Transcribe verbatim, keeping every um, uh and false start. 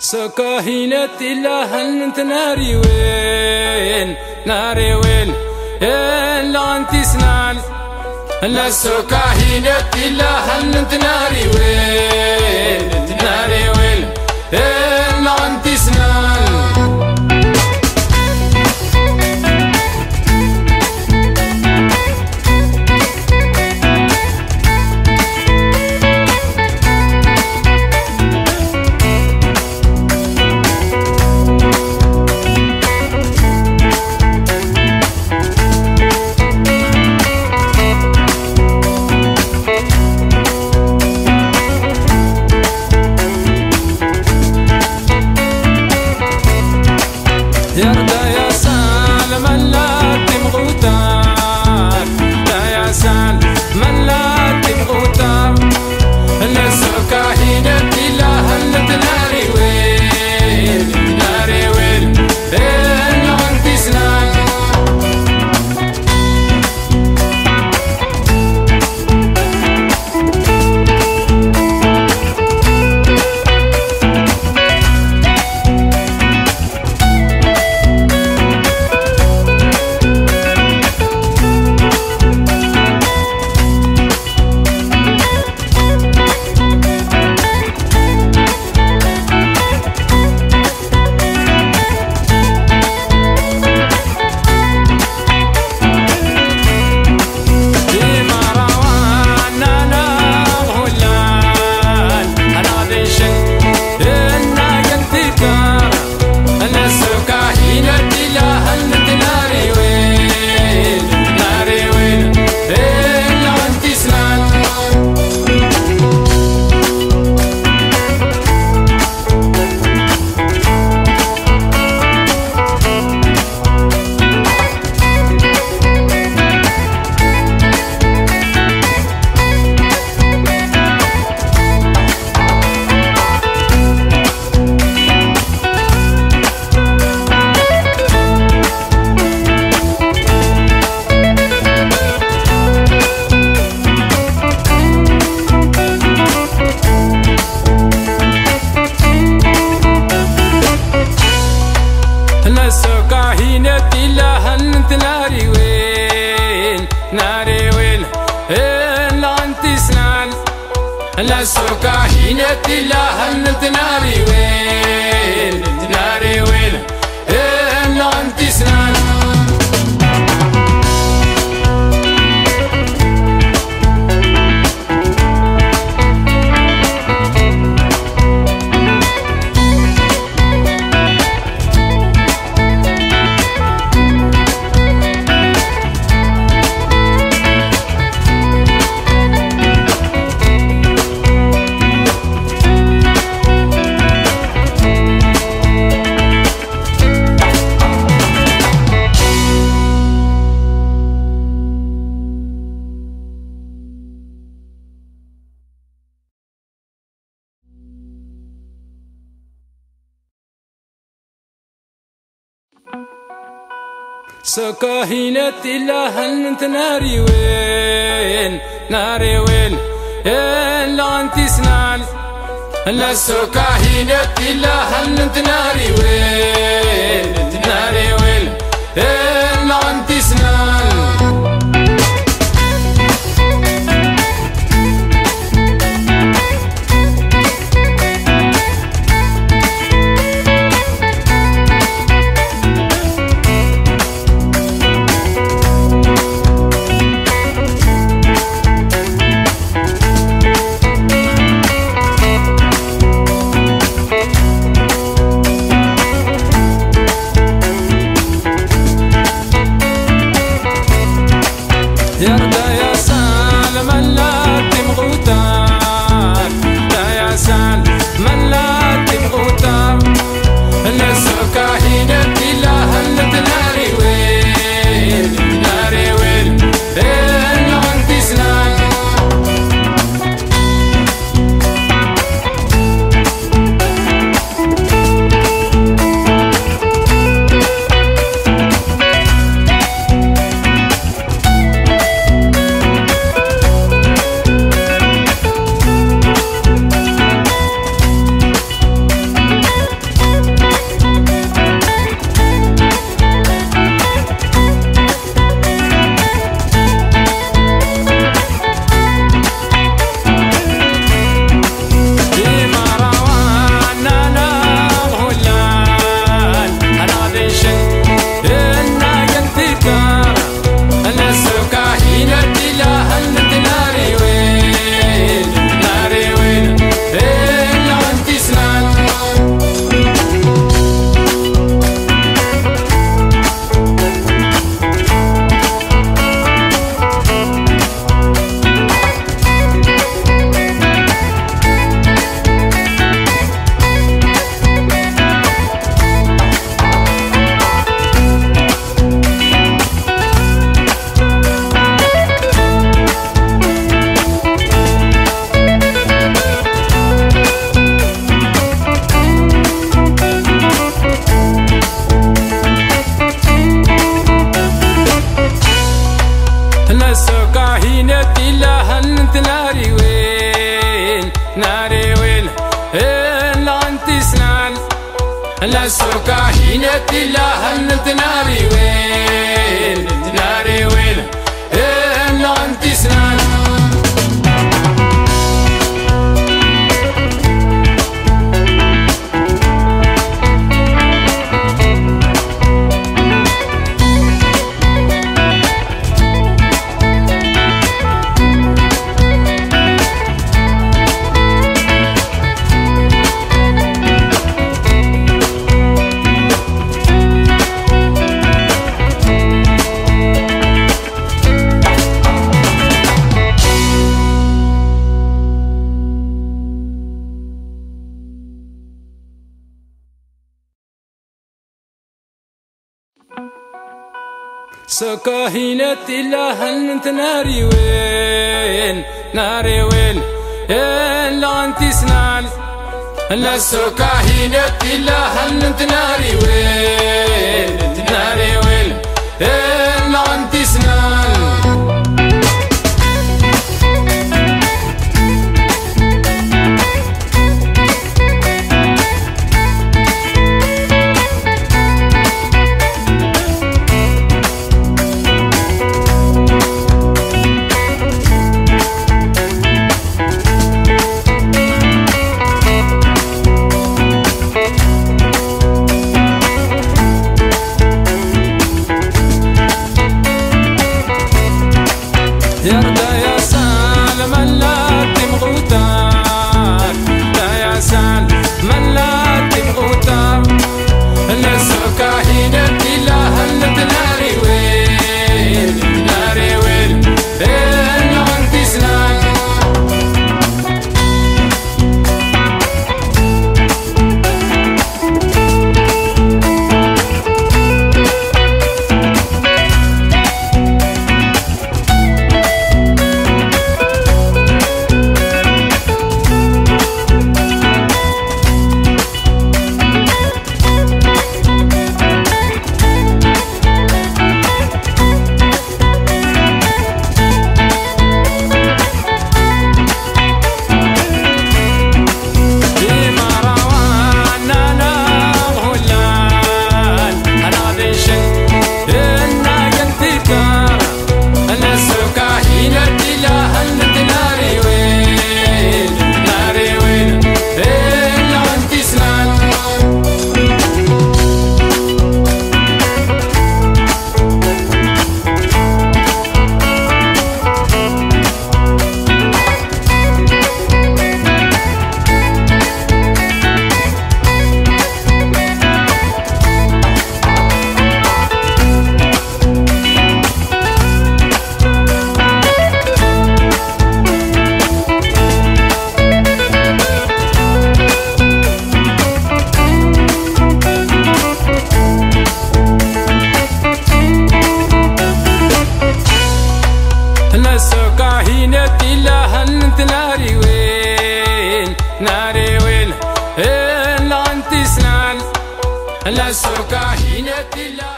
سكاهينة إلا أنت ناري وين ناري وين إلا أنت سنان لا سكاهينة إلا أنت ناري وين ناري وين إلا أنت سنان لا سكاهينة إلا أنت ناري وين ناري وين إلا أنت سنان سكاهينة إلا أنت ناري وين ناري وين إلا أنت سنان لا سكاهينة إلا أنت ناري وين ناري وين إلا أنت سنان لانتي سنان لا سوكا حينتي لا هنت ناري وين ناري وين لانتي سنان سكاهينت إلا هنت ناري وين ناري وين إلا أنت سنان لا سكاهينت إلا هنت ناري وين ناري وين إلا أنت سنان لا سكاهينة لا